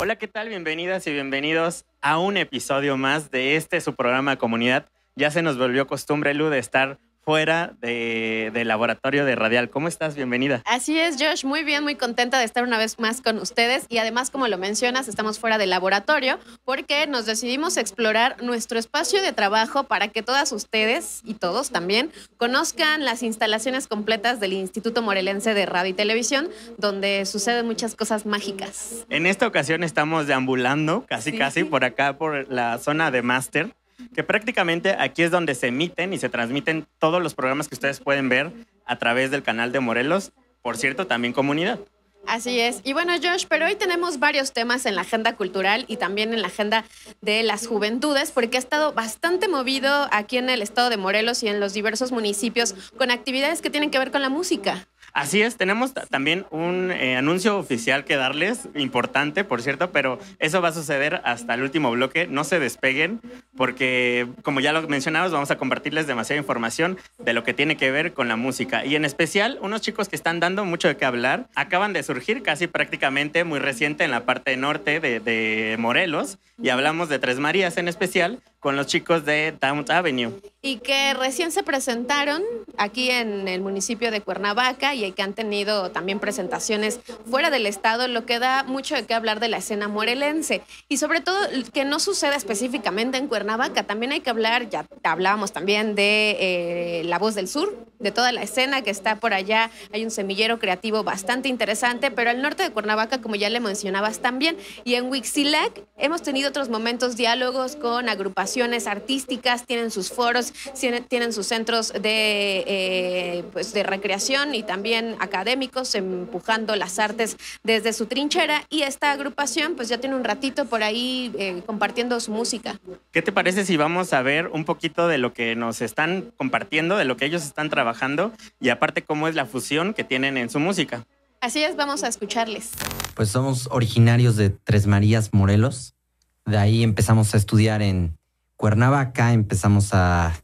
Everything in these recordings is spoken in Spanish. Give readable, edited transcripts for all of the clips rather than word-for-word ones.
Hola, ¿qué tal? Bienvenidas y bienvenidos a un episodio más de este, su programa Comunidad. Ya se nos volvió costumbre, Lu, de estar fuera del laboratorio de Radial. ¿Cómo estás? Bienvenida. Así es, Josh. Muy bien, muy contenta de estar una vez más con ustedes. Y además, como lo mencionas, estamos fuera del laboratorio porque nos decidimos explorar nuestro espacio de trabajo para que todas ustedes y todos también conozcan las instalaciones completas del Instituto Morelense de Radio y Televisión, donde suceden muchas cosas mágicas. En esta ocasión estamos deambulando casi por acá, por la zona de máster, que prácticamente aquí es donde se emiten y se transmiten todos los programas que ustedes pueden ver a través del canal de Morelos, por cierto, también Comunidad. Así es. Y bueno, Josh, pero hoy tenemos varios temas en la agenda cultural y también en la agenda de las juventudes, porque ha estado bastante movido aquí en el estado de Morelos y en los diversos municipios con actividades que tienen que ver con la música. Así es, tenemos también un anuncio oficial que darles, importante, por cierto, pero eso va a suceder hasta el último bloque. No se despeguen porque, como ya lo mencionamos, vamos a compartirles demasiada información de lo que tiene que ver con la música. Y en especial, unos chicos que están dando mucho de qué hablar. Acaban de surgir casi prácticamente muy reciente en la parte norte de Morelos, y hablamos de Tres Marías en especial, con los chicos de Dawn Avenue. Y que recién se presentaron aquí en el municipio de Cuernavaca y que han tenido también presentaciones fuera del estado, lo que da mucho de qué hablar de la escena morelense. Y sobre todo, que no sucede específicamente en Cuernavaca. También hay que hablar, ya hablábamos también de La Voz del Sur, de toda la escena que está por allá. Hay un semillero creativo bastante interesante, pero al norte de Cuernavaca, como ya le mencionabas también, y en Huitzilac hemos tenido otros momentos, diálogos con agrupaciones artísticas, tienen sus foros, tienen sus centros de recreación y también académicos empujando las artes desde su trinchera, y esta agrupación pues ya tiene un ratito por ahí compartiendo su música. ¿Qué te parece si vamos a ver un poquito de lo que nos están compartiendo, de lo que ellos están trabajando y aparte cómo es la fusión que tienen en su música? Así es, vamos a escucharles. Pues somos originarios de Tres Marías, Morelos. De ahí empezamos a estudiar en Cuernavaca, empezamos a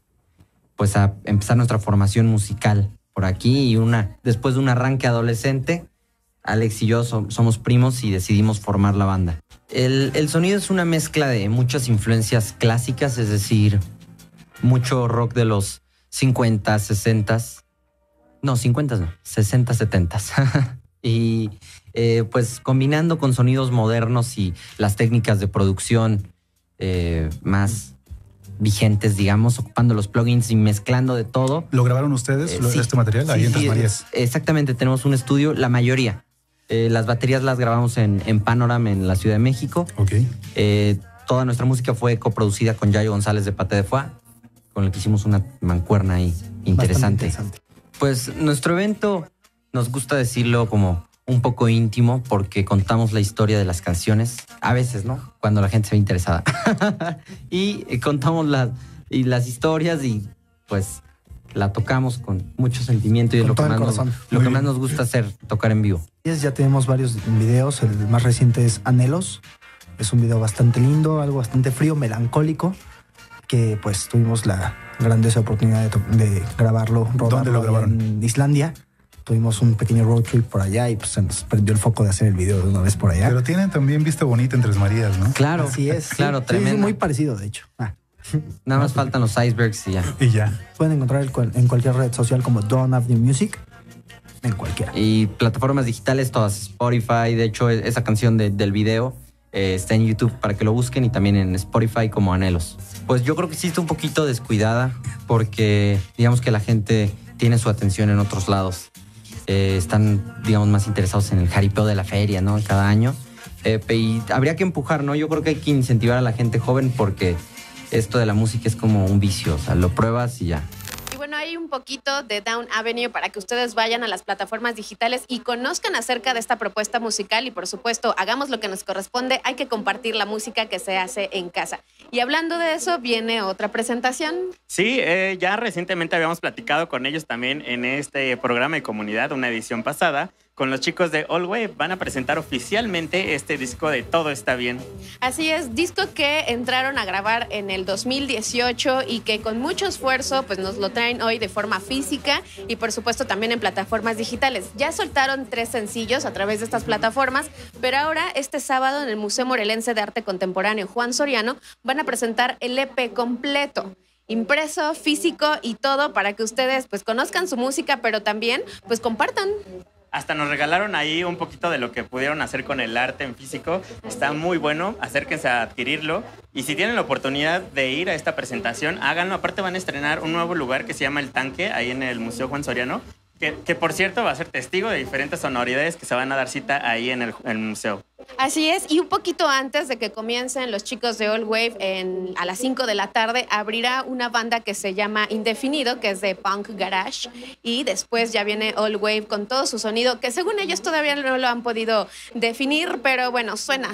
empezar nuestra formación musical por aquí, y después de un arranque adolescente, Alex y yo somos primos y decidimos formar la banda. El sonido es una mezcla de muchas influencias clásicas, es decir, mucho rock de los 50, 60, no, 50 no, 60, 70. Y pues combinando con sonidos modernos y las técnicas de producción más vigentes, digamos, ocupando los plugins y mezclando de todo. ¿Lo grabaron ustedes, este material? Sí, ahí en Tres Marías. Exactamente, tenemos un estudio, la mayoría. Las baterías las grabamos en Panorama, en la Ciudad de México. Ok. Toda nuestra música fue coproducida con Yayo González de Pate de Fua, con el que hicimos una mancuerna ahí interesante. Bastante interesante. Pues nuestro evento, nos gusta decirlo como un poco íntimo, porque contamos la historia de las canciones, a veces, ¿no? Cuando la gente se ve interesada. Y contamos las historias y pues la tocamos con mucho sentimiento, y es lo que más nos gusta hacer, tocar en vivo. Ya tenemos varios videos, el más reciente es Anhelos, es un video bastante lindo, algo bastante frío, melancólico, que pues tuvimos la grandiosa oportunidad de grabarlo. ¿Dónde lo grabaron? En Islandia. Tuvimos un pequeño road trip por allá y pues se nos perdió el foco de hacer el video de una vez por allá. Pero tienen también vista bonita en Tres Marías, ¿no? Claro, así es. Claro, sí, tremendo. Sí, muy parecido, de hecho. Nada más faltan los icebergs y ya. Y ya. Pueden encontrar en cualquier red social como Dawn Avenue Music, en cualquiera. Y plataformas digitales todas, Spotify. De hecho, esa canción del video está en YouTube para que lo busquen, y también en Spotify como Anhelos. Pues yo creo que sí está un poquito descuidada porque digamos que la gente tiene su atención en otros lados. Están, digamos, más interesados en el jaripeo de la feria, ¿no? Cada año. Y habría que empujar, ¿no? Yo creo que hay que incentivar a la gente joven, porque esto de la música es como un vicio. O sea, lo pruebas y ya. Y bueno, hay un poquito de Dawn Avenue para que ustedes vayan a las plataformas digitales y conozcan acerca de esta propuesta musical y, por supuesto, hagamos lo que nos corresponde, hay que compartir la música que se hace en casa. Y hablando de eso, viene otra presentación. Sí, ya recientemente habíamos platicado con ellos también en este programa de Comunidad, una edición pasada, con los chicos de All Way. Van a presentar oficialmente este disco de Todo Está Bien. Así es, disco que entraron a grabar en el 2018 y que con mucho esfuerzo pues nos lo traen hoy de forma física y por supuesto también en plataformas digitales. Ya soltaron 3 sencillos a través de estas plataformas, pero ahora este sábado en el Museo Morelense de Arte Contemporáneo Juan Soriano van a presentar el EP completo, impreso, físico y todo, para que ustedes pues conozcan su música, pero también pues compartan. Hasta nos regalaron ahí un poquito de lo que pudieron hacer con el arte en físico. Está muy bueno, acérquense a adquirirlo. Y si tienen la oportunidad de ir a esta presentación, háganlo. Aparte van a estrenar un nuevo lugar que se llama El Tanque, ahí en el Museo Juan Soriano, que por cierto va a ser testigo de diferentes sonoridades que se van a dar cita ahí en el museo. Así es, y un poquito antes de que comiencen los chicos de Old Wave a las 5 de la tarde abrirá una banda que se llama Indefinido, que es de punk garage, y después ya viene Old Wave con todo su sonido, que según ellos todavía no lo han podido definir, pero bueno, suena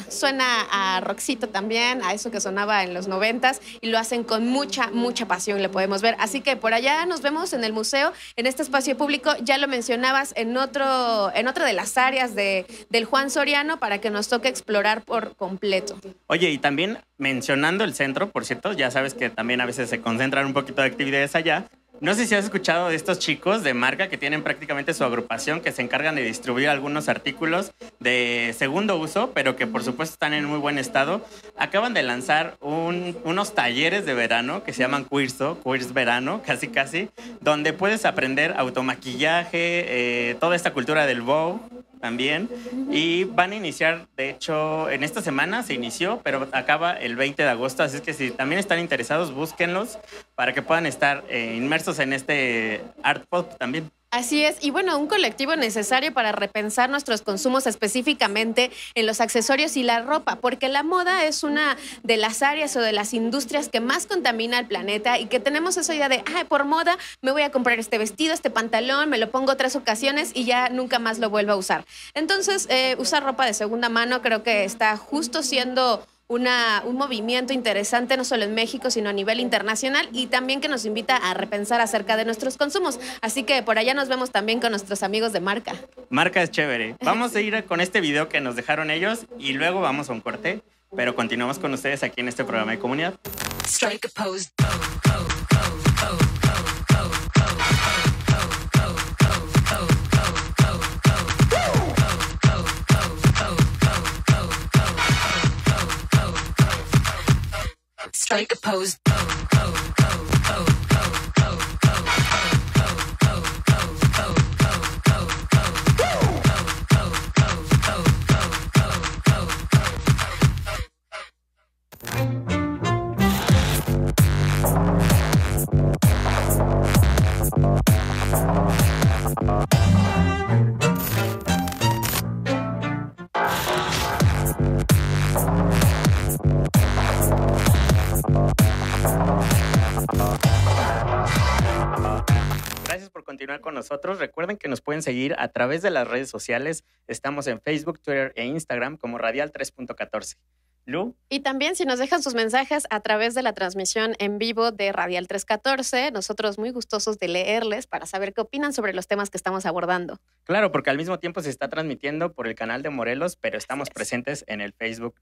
a rockcito también, a eso que sonaba en los 90s, y lo hacen con mucha pasión, lo podemos ver. Así que por allá nos vemos en el museo, en este espacio público. Ya lo mencionabas, en otra de las áreas del Juan Soriano, para que nos toca explorar por completo. Oye, y también mencionando el centro, por cierto, ya sabes que también a veces se concentran un poquito de actividades allá. No sé si has escuchado de estos chicos de Marca, que tienen prácticamente su agrupación, que se encargan de distribuir algunos artículos de segundo uso, pero que por supuesto están en muy buen estado. Acaban de lanzar unos talleres de verano que se llaman Queerso, Queers Verano, casi, donde puedes aprender automaquillaje, toda esta cultura del bow también. Y van a iniciar, de hecho, en esta semana se inició, pero acaba el 20 de agosto. Así es que si también están interesados, búsquenlos para que puedan estar inmersos en este art pop también. Así es, y bueno, un colectivo necesario para repensar nuestros consumos, específicamente en los accesorios y la ropa, porque la moda es una de las áreas o de las industrias que más contamina el planeta, y que tenemos esa idea de, por moda me voy a comprar este vestido, este pantalón, me lo pongo 3 ocasiones y ya nunca más lo vuelvo a usar. Entonces, usar ropa de segunda mano creo que está justo siendo un movimiento interesante, no solo en México, sino a nivel internacional, y también que nos invita a repensar acerca de nuestros consumos. Así que por allá nos vemos también con nuestros amigos de Marca. Marca es chévere. Vamos a ir con este video que nos dejaron ellos y luego vamos a un corte, pero continuamos con ustedes aquí en este programa de Comunidad. Strike a pose. Con nosotros. Recuerden que nos pueden seguir a través de las redes sociales. Estamos en Facebook, Twitter e Instagram como Radial 3.14. Lu. Y también si nos dejan sus mensajes a través de la transmisión en vivo de Radial 3.14, nosotros muy gustosos de leerles para saber qué opinan sobre los temas que estamos abordando. Claro, porque al mismo tiempo se está transmitiendo por el canal de Morelos, pero estamos presentes en el Facebook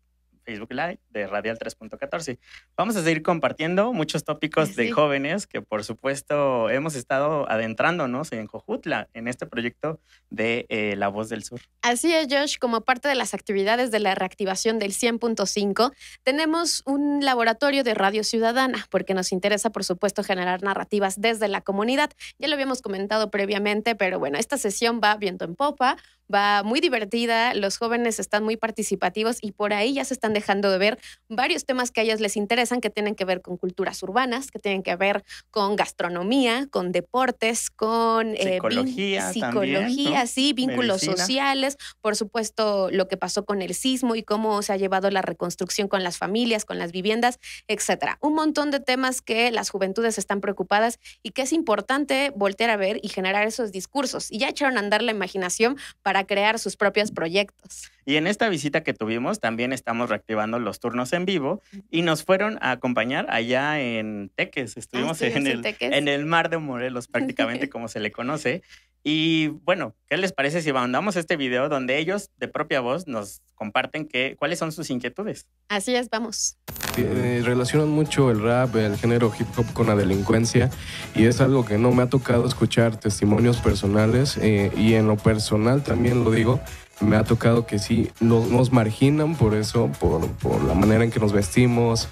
Live de Radial 3.14. Vamos a seguir compartiendo muchos tópicos de jóvenes que, por supuesto, hemos estado adentrándonos en Jojutla, en este proyecto de La Voz del Sur. Así es, Josh. Como parte de las actividades de la reactivación del 100.5, tenemos un laboratorio de radio ciudadana, porque nos interesa, por supuesto, generar narrativas desde la comunidad. Ya lo habíamos comentado previamente, pero bueno, esta sesión va viento en popa, va muy divertida, los jóvenes están muy participativos y por ahí ya se están dejando de ver varios temas que a ellos les interesan, que tienen que ver con culturas urbanas, que tienen que ver con gastronomía, con deportes, con psicología, también, ¿no? Sí, vínculos Medicina. Sociales, por supuesto lo que pasó con el sismo y cómo se ha llevado la reconstrucción con las familias, con las viviendas, etcétera. Un montón de temas que las juventudes están preocupadas y que es importante voltear a ver y generar esos discursos. Y ya echaron a andar la imaginación para crear sus propios proyectos. Y en esta visita que tuvimos también estamos reactivando los turnos en vivo y nos fueron a acompañar allá en Teques. Estuvimos en el mar de Morelos, prácticamente como se le conoce. Y bueno, ¿qué les parece si mandamos este video donde ellos de propia voz nos comparten cuáles son sus inquietudes? Así es, vamos. Relacionan mucho el rap, el género hip hop con la delincuencia y es algo que no me ha tocado escuchar testimonios personales y en lo personal también lo digo. Me ha tocado que sí, nos marginan por eso, por la manera en que nos vestimos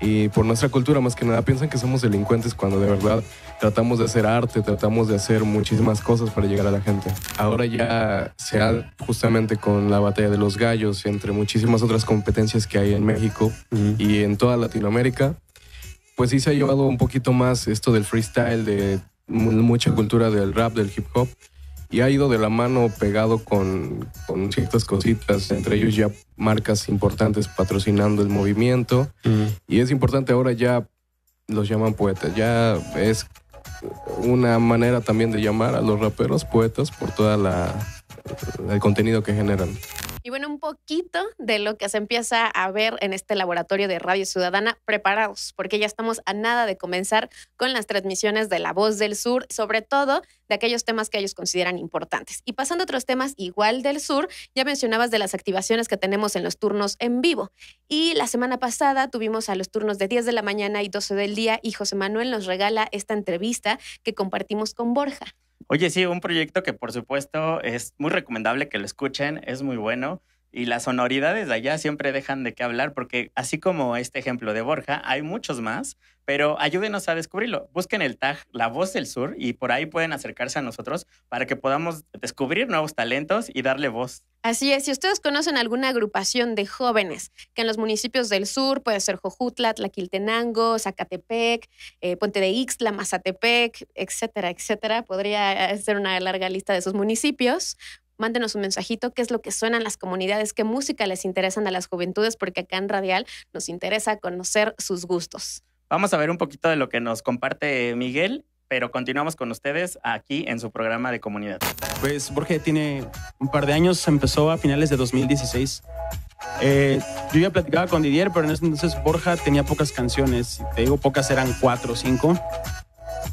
y por nuestra cultura. Más que nada piensan que somos delincuentes cuando de verdad tratamos de hacer arte, tratamos de hacer muchísimas cosas para llegar a la gente. Ahora ya sea justamente con la batalla de los gallos, entre muchísimas otras competencias que hay en México y en toda Latinoamérica, pues sí se ha llevado un poquito más esto del freestyle, de mucha cultura del rap, del hip hop. Y ha ido de la mano pegado con ciertas cositas, entre ellos ya marcas importantes patrocinando el movimiento. Y es importante, ahora ya los llaman poetas, ya es una manera también de llamar a los raperos poetas por toda el contenido que generan. Y bueno, un poquito de lo que se empieza a ver en este laboratorio de Radio Ciudadana, preparados, porque ya estamos a nada de comenzar con las transmisiones de La Voz del Sur, sobre todo de aquellos temas que ellos consideran importantes. Y pasando a otros temas igual del sur, ya mencionabas de las activaciones que tenemos en los turnos en vivo. Y la semana pasada tuvimos a los turnos de 10 de la mañana y 12 del día, y José Manuel nos regala esta entrevista que compartimos con Borja. Oye, sí, un proyecto que por supuesto es muy recomendable que lo escuchen, es muy bueno y las sonoridades de allá siempre dejan de qué hablar porque así como este ejemplo de Borja, hay muchos más, pero ayúdenos a descubrirlo. Busquen el tag La Voz del Sur y por ahí pueden acercarse a nosotros para que podamos descubrir nuevos talentos y darle voz. Así es, si ustedes conocen alguna agrupación de jóvenes que en los municipios del sur, puede ser Jojutla, Tlaquiltenango, Zacatepec, Puente de Ixtla, Mazatepec, etcétera, etcétera, podría ser una larga lista de esos municipios. Mándenos un mensajito, qué es lo que suenan las comunidades, qué música les interesan a las juventudes, porque acá en Radial nos interesa conocer sus gustos. Vamos a ver un poquito de lo que nos comparte Miguel, pero continuamos con ustedes aquí en su programa de Comunidad. Pues Borja tiene un par de años, empezó a finales de 2016. Yo ya platicaba con Didier, pero en ese entonces Borja tenía pocas canciones. Te digo, pocas eran 4 o 5.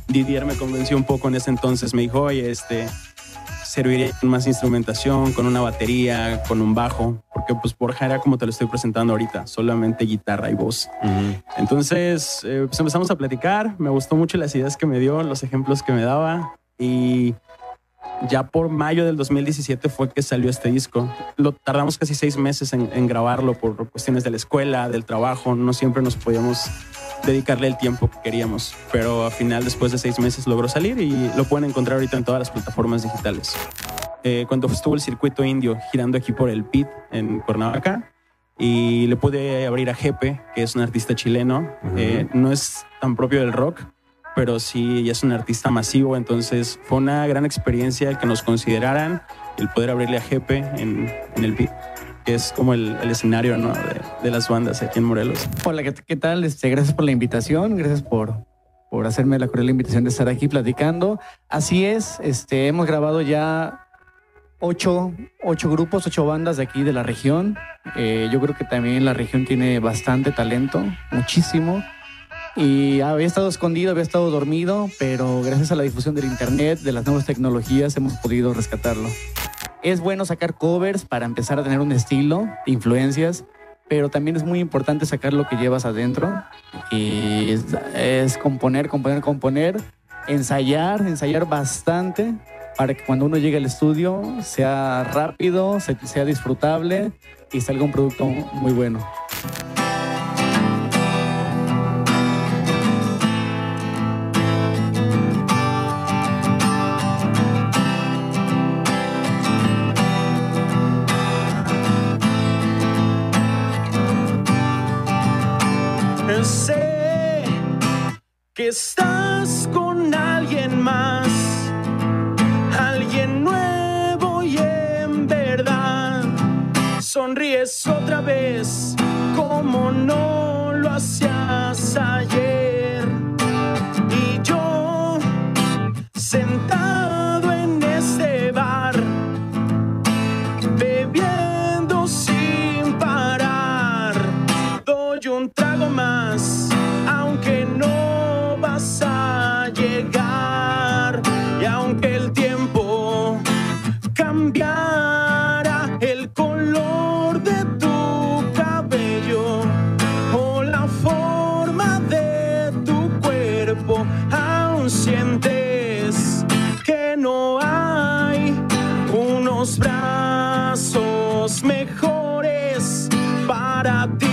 Didier me convenció un poco en ese entonces. Me dijo, oye, serviría con más instrumentación, con una batería, con un bajo, porque pues Borja era como te lo estoy presentando ahorita, solamente guitarra y voz. Entonces pues empezamos a platicar, me gustó mucho las ideas que me dio, los ejemplos que me daba y ya por mayo del 2017 fue que salió este disco. Lo tardamos casi 6 meses en grabarlo por cuestiones de la escuela, del trabajo, no siempre nos podíamos dedicarle el tiempo que queríamos, pero al final después de 6 meses logró salir y lo pueden encontrar ahorita en todas las plataformas digitales. Cuando estuvo el circuito indio girando aquí por el PIT en Cuernavaca y le pude abrir a Jepe, que es un artista chileno, no es tan propio del rock, pero sí es un artista masivo, entonces fue una gran experiencia que nos consideraran el poder abrirle a Jepe en el PIT, que es como el escenario, ¿no? de las bandas aquí en Morelos. Hola, ¿qué tal? Gracias por la invitación, gracias por hacerme la cordial invitación de estar aquí platicando. Así es, hemos grabado ya 8 grupos, 8 bandas de aquí de la región. Yo creo que también la región tiene bastante talento, muchísimo. Y había estado escondido, había estado dormido, pero gracias a la difusión del internet, de las nuevas tecnologías, hemos podido rescatarlo. Es bueno sacar covers para empezar a tener un estilo, influencias, pero también es muy importante sacar lo que llevas adentro y es componer, ensayar bastante para que cuando uno llegue al estudio sea rápido, sea disfrutable y salga un producto muy bueno. sé que estás con alguien más, alguien nuevo, y en verdad sonríes otra vez como no lo hacías ayer. Y yo sentado en este bar, bebiendo sin parar, doy un trago más, aunque no vas a llegar. Y aunque el tiempo cambiara el color de tu cabello o la forma de tu cuerpo, aún sientes que no hay unos brazos mejores para ti.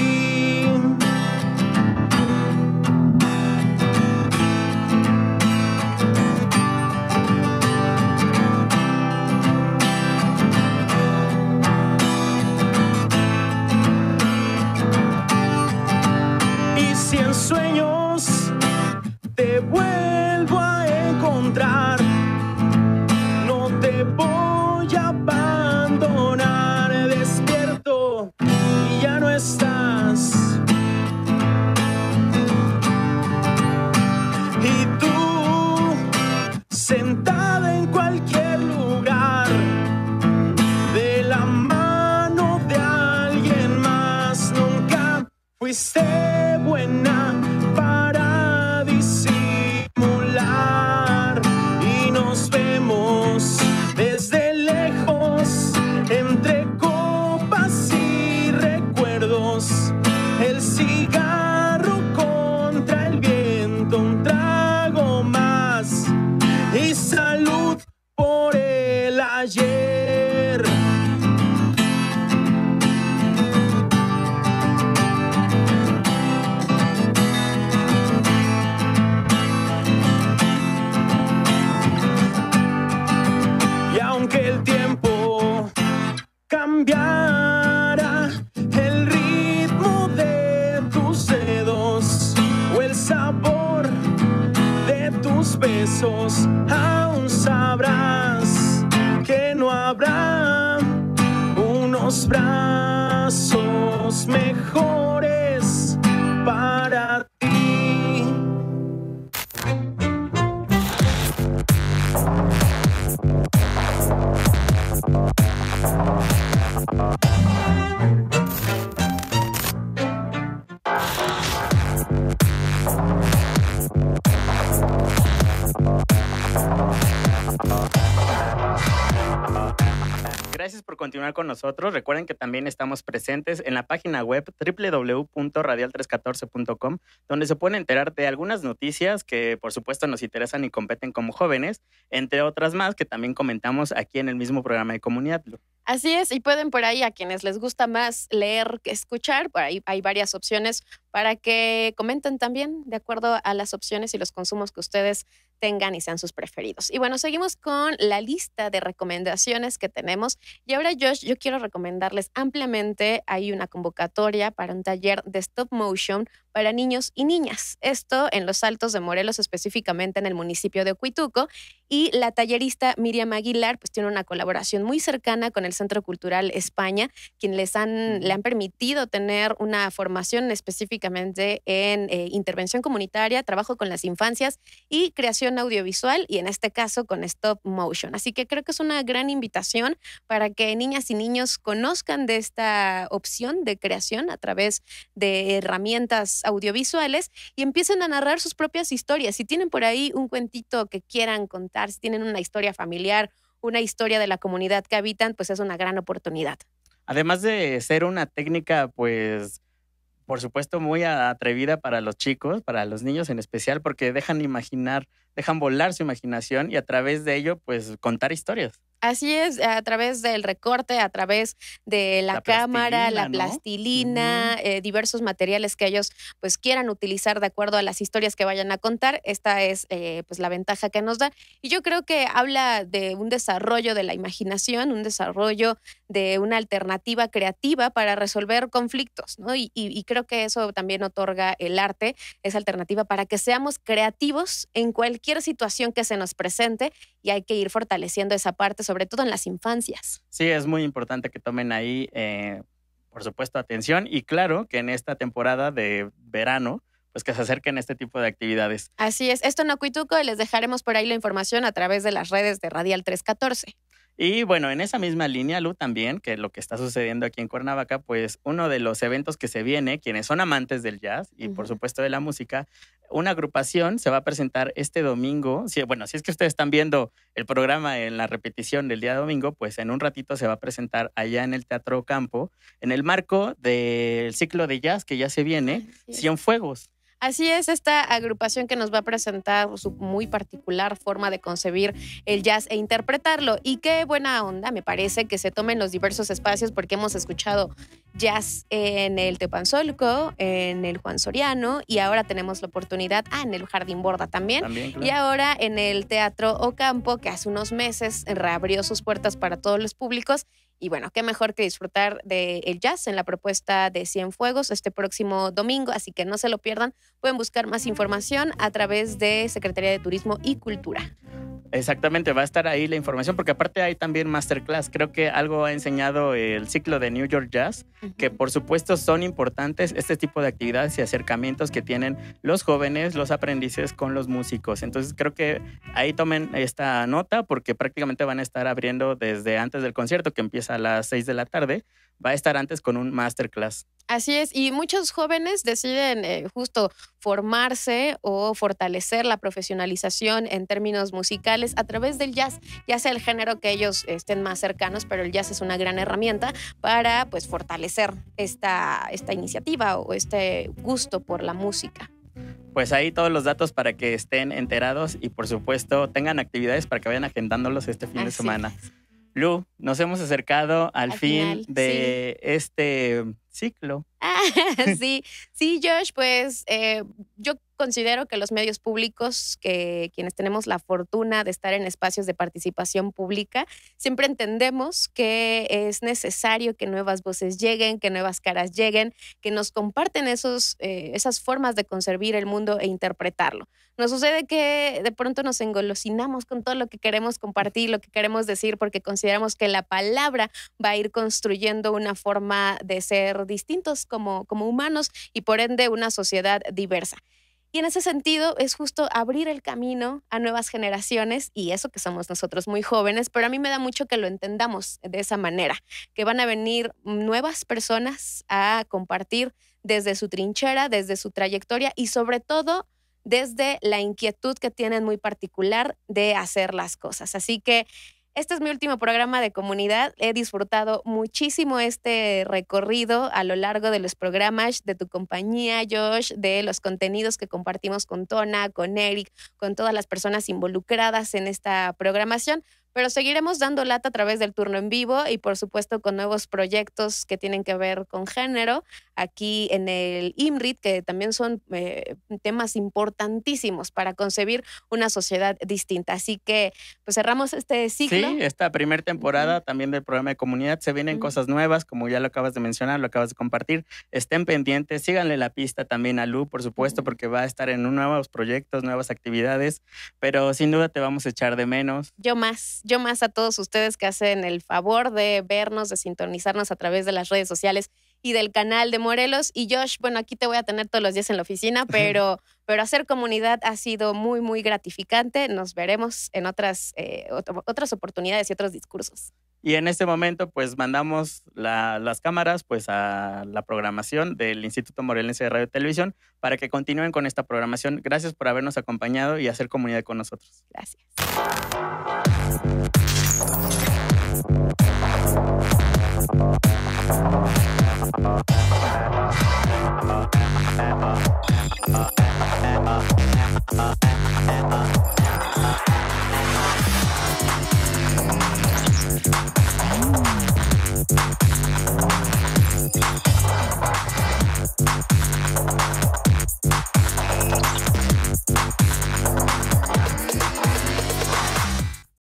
Y si en sueños te vuelvo a encontrar, no te voy a abandonar. Despierto y ya no estás, y tú sentada en cualquier lugar, de la mano de alguien más. Nunca fuiste buena para disimular, y nos vemos desde lejos, entre copas y recuerdos, el cigarro contra el viento, un trago más y salud por el ayer. Y aunque el tiempo cambiara el ritmo de tus dedos o el sabor de tus besos, aún sabrás que no habrá unos brazos mejores para ti. Gracias por continuar con nosotros. Recuerden que también estamos presentes en la página web www.radial314.com, donde se pueden enterar de algunas noticias que, por supuesto, nos interesan y competen como jóvenes, entre otras más que también comentamos aquí en el mismo programa de Comunidad. Así es, y pueden por ahí, a quienes les gusta más leer que escuchar, por ahí hay varias opciones para que comenten también de acuerdo a las opciones y los consumos que ustedes tengan y sean sus preferidos. Y bueno, seguimos con la lista de recomendaciones que tenemos. Y ahora, Josh, yo quiero recomendarles ampliamente, hay una convocatoria para un taller de stop motion para niños y niñas. Esto en los Altos de Morelos, específicamente en el municipio de Ocoituco. Y la tallerista Miriam Aguilar pues tiene una colaboración muy cercana con el Centro Cultural España, quienes le han permitido tener una formación específicamente en intervención comunitaria, trabajo con las infancias y creación audiovisual, y en este caso con stop motion. Así que creo que es una gran invitación para que niñas y niños conozcan de esta opción de creación a través de herramientas audiovisuales y empiecen a narrar sus propias historias. Si tienen por ahí un cuentito que quieran contar, si tienen una historia familiar, una historia de la comunidad que habitan, pues es una gran oportunidad. Además de ser una técnica, pues, por supuesto, muy atrevida para los chicos, para los niños en especial, porque dejan imaginar dejan volar su imaginación y a través de ello, pues, contar historias. Así es, a través del recorte, a través de la cámara, la plastilina, diversos materiales que ellos pues quieran utilizar de acuerdo a las historias que vayan a contar. Esta es pues la ventaja que nos da. Y yo creo que habla de un desarrollo de la imaginación, un desarrollo de una alternativa creativa para resolver conflictos, ¿no? Y creo que eso también otorga el arte, esa alternativa para que seamos creativos en cualquier situación que se nos presente, y hay que ir fortaleciendo esa parte, sobre todo en las infancias. Sí, es muy importante que tomen ahí, por supuesto, atención. Y claro que en esta temporada de verano, pues que se acerquen a este tipo de actividades. Así es. Esto en Acuituco, y les dejaremos por ahí la información a través de las redes de Radial 3.14. Y bueno, en esa misma línea, Lu, también, que lo que está sucediendo aquí en Cuernavaca, pues uno de los eventos que se viene, quienes son amantes del jazz y por supuesto de la música, una agrupación se va a presentar este domingo. Bueno, si es que ustedes están viendo el programa en la repetición del día domingo, pues en un ratito se va a presentar allá en el Teatro Ocampo, en el marco del ciclo de jazz que ya se viene, Cienfuegos. Así es, esta agrupación que nos va a presentar su muy particular forma de concebir el jazz e interpretarlo. Y qué buena onda, me parece, que se tomen los diversos espacios, porque hemos escuchado jazz en el Teopanzolco, en el Juan Soriano, y ahora tenemos la oportunidad, en el Jardín Borda también claro. Y ahora en el Teatro Ocampo, que hace unos meses reabrió sus puertas para todos los públicos. Y bueno, qué mejor que disfrutar del jazz en la propuesta de Cienfuegos este próximo domingo, así que no se lo pierdan. Pueden buscar más información a través de Secretaría de Turismo y Cultura. Exactamente, va a estar ahí la información, porque aparte hay también masterclass. Creo que algo ha enseñado el ciclo de New York Jazz, que por supuesto son importantes este tipo de actividades y acercamientos que tienen los jóvenes, los aprendices con los músicos. Entonces creo que ahí tomen esta nota, porque prácticamente van a estar abriendo desde antes del concierto, que empieza a las 6 de la tarde, va a estar antes con un masterclass. Así es, y muchos jóvenes deciden justo formarse o fortalecer la profesionalización en términos musicales a través del jazz, ya sea el género que ellos estén más cercanos, pero el jazz es una gran herramienta para pues fortalecer esta iniciativa o este gusto por la música. Pues ahí todos los datos para que estén enterados y por supuesto tengan actividades para que vayan agendándolos este fin de semana. Lu, nos hemos acercado al fin de este ciclo. Sí, Josh, pues yo considero que los medios públicos, que quienes tenemos la fortuna de estar en espacios de participación pública, siempre entendemos que es necesario que nuevas voces lleguen, que nuevas caras lleguen, que nos comparten esas formas de concebir el mundo e interpretarlo. Nos sucede que de pronto nos engolosinamos con todo lo que queremos compartir, lo que queremos decir, porque consideramos que la palabra va a ir construyendo una forma de ser distintos como humanos y por ende una sociedad diversa. Y en ese sentido es justo abrir el camino a nuevas generaciones, y eso que somos nosotros muy jóvenes, pero a mí me da mucho que lo entendamos de esa manera, que van a venir nuevas personas a compartir desde su trinchera, desde su trayectoria y sobre todo desde la inquietud que tienen muy particular de hacer las cosas. Así que este es mi último programa de Comunidad. He disfrutado muchísimo este recorrido a lo largo de los programas, de tu compañía, Josh, de los contenidos que compartimos con Tona, con Eric, con todas las personas involucradas en esta programación. Pero seguiremos dando lata a través del turno en vivo y, por supuesto, con nuevos proyectos que tienen que ver con género aquí en el IMRIT, que también son temas importantísimos para concebir una sociedad distinta. Así que pues cerramos este ciclo. Sí, esta primera temporada también del programa de Comunidad. Se vienen cosas nuevas, como ya lo acabas de mencionar, lo acabas de compartir. Estén pendientes, síganle la pista también a Lu, por supuesto, porque va a estar en nuevos proyectos, nuevas actividades, pero sin duda te vamos a echar de menos. Yo más a todos ustedes que hacen el favor de vernos, de sintonizarnos a través de las redes sociales y del canal de Morelos. Y Josh, bueno, aquí te voy a tener todos los días en la oficina, pero hacer comunidad ha sido muy, muy gratificante. Nos veremos en otras oportunidades y otros discursos. Y en este momento, pues, mandamos las cámaras pues a la programación del Instituto Morelense de Radio y Televisión para que continúen con esta programación. Gracias por habernos acompañado y hacer comunidad con nosotros. Gracias.